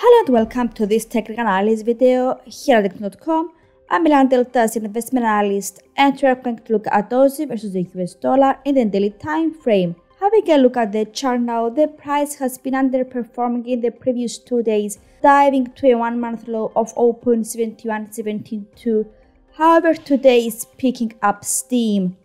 Hello and welcome to this technical analysis video here at XM.com. I'm Milan Deltas, an investment analyst, and we are going to look at Aussie versus the US dollar in the daily time frame. Having a look at the chart now, the price has been underperforming in the previous 2 days, diving to a 1-month low of 0.7172. However, today is picking up steam.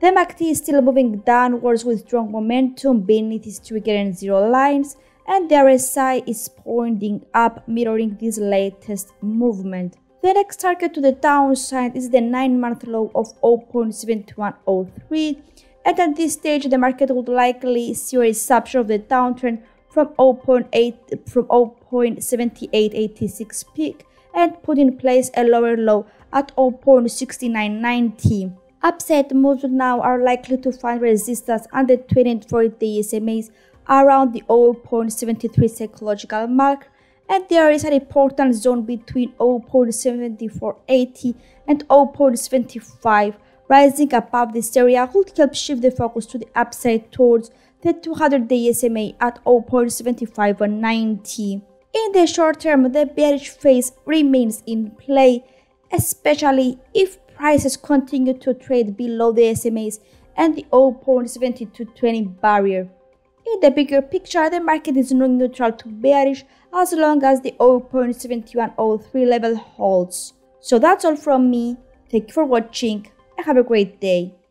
The MACD is still moving downwards with strong momentum beneath its trigger and zero lines, and the RSI is pointing up, mirroring this latest movement. The next target to the downside is the 9-month low of 0.7103, and at this stage the market would likely see a resumption of the downtrend from 0.7886 peak and put in place a lower low at 0.6990. Upset moves now are likely to find resistance under 20 and 40-day SMAs around the 0.73 psychological mark, and there is an important zone between 0.7480 and 0.75. Rising above this area would help shift the focus to the upside towards the 200-day SMA at 0.7590. In the short term, the bearish phase remains in play, especially if prices continue to trade below the SMAs and the 0.7220 barrier. In the bigger picture, the market is neutral to bearish as long as the 0.7103 level holds. So that's all from me. Thank you for watching and have a great day.